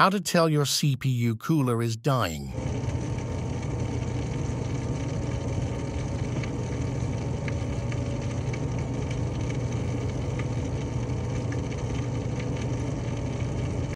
How to tell your CPU cooler is dying.